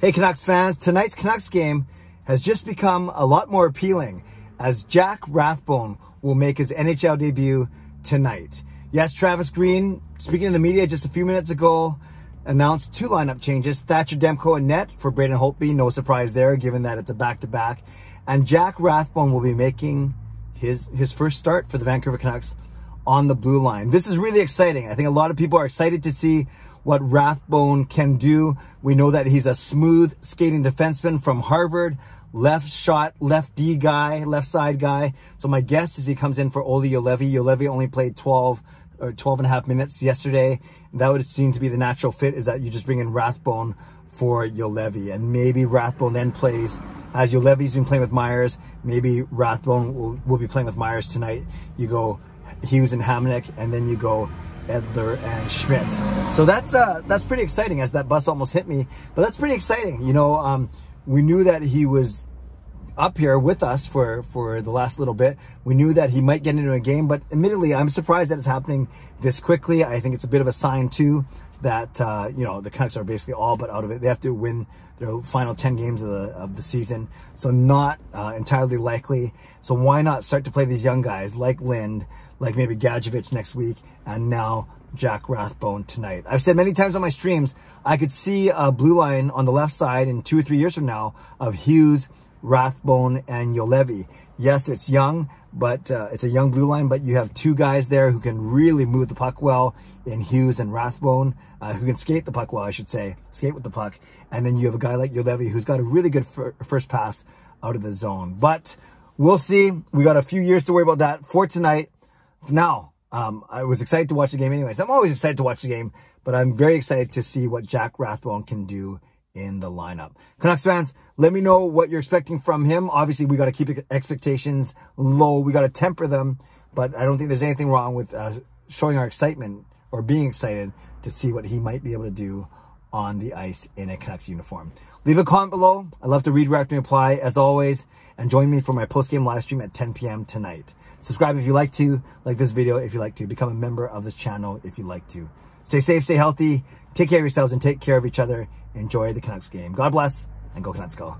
Hey Canucks fans, tonight's Canucks game has just become a lot more appealing as Jack Rathbone will make his NHL debut tonight. Yes, Travis Green, speaking to the media just a few minutes ago, announced two lineup changes, Thatcher Demko in net for Braden Holtby, no surprise there given that it's a back-to-back, and Jack Rathbone will be making his first start for the Vancouver Canucks on the blue line. This is really exciting. I think a lot of people are excited to see what Rathbone can do. We know that he's a smooth skating defenseman from Harvard, left shot, left D guy, left side guy. So my guess is he comes in for Olli Juolevi. Juolevi only played 12 and a half minutes yesterday. That would seem to be the natural fit, is that you just bring in Rathbone for Juolevi, and maybe Rathbone then plays, as Juolevi's been playing with Myers, maybe Rathbone will be playing with Myers tonight. You go Hughes and Hamannik, and then you go Edler and Schmidt. So that's pretty exciting, as that bus almost hit me, but that's pretty exciting. You know, we knew that he was up here with us for the last little bit. We knew that he might get into a game, but admittedly, I'm surprised that it's happening this quickly. I think it's a bit of a sign too that, you know, the Canucks are basically all but out of it. They have to win their final 10 games of the season. So not entirely likely. So why not start to play these young guys like Lind, like maybe Gajevic next week, and now Jack Rathbone tonight. I've said many times on my streams, I could see a blue line on the left side in 2 or 3 years from now of Hughes, Rathbone, and Juolevi. Yes, it's young, but it's a young blue line, but you have two guys there who can really move the puck well in Hughes and Rathbone, who can skate the puck well, I should say, skate with the puck. And then you have a guy like Juolevi who's got a really good first pass out of the zone. But we'll see. We got a few years to worry about that for tonight. Now, I was excited to watch the game anyways. I'm always excited to watch the game, but I'm very excited to see what Jack Rathbone can do in the lineup. Canucks fans, let me know what you're expecting from him. Obviously, we got to keep expectations low. We got to temper them, but I don't think there's anything wrong with showing our excitement or being excited to see what he might be able to do on the ice in a Canucks uniform. Leave a comment below. I love to read, react, and reply as always, and join me for my post-game live stream at 10 p.m. tonight. Subscribe if you like to, like this video if you like to, become a member of this channel if you like to. Stay safe, stay healthy, take care of yourselves, and take care of each other. Enjoy the Canucks game. God bless, and go Canucks go.